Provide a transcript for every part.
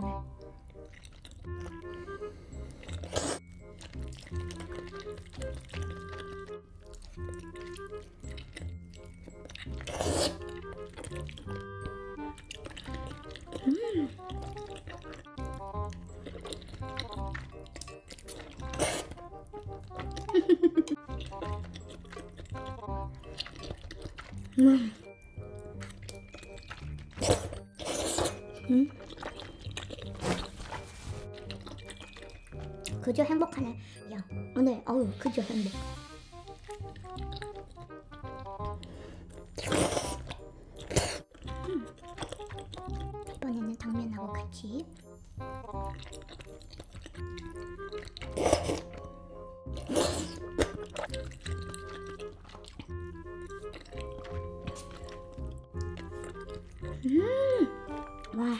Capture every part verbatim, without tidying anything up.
Mm. 음. 그저 행복하네. 야, 오늘 어우 그저 행복. 음. 이번에는 당면하고 같이. 음, 와.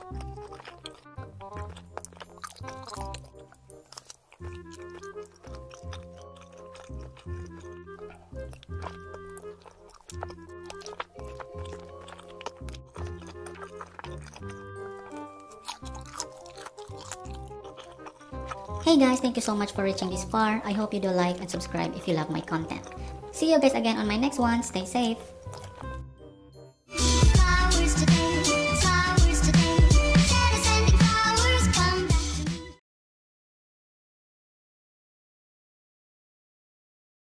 Thank you. Hey guys, thank you so much for reaching this far. I hope you do like and subscribe if you love my content. See you guys again on my next one. Stay safe.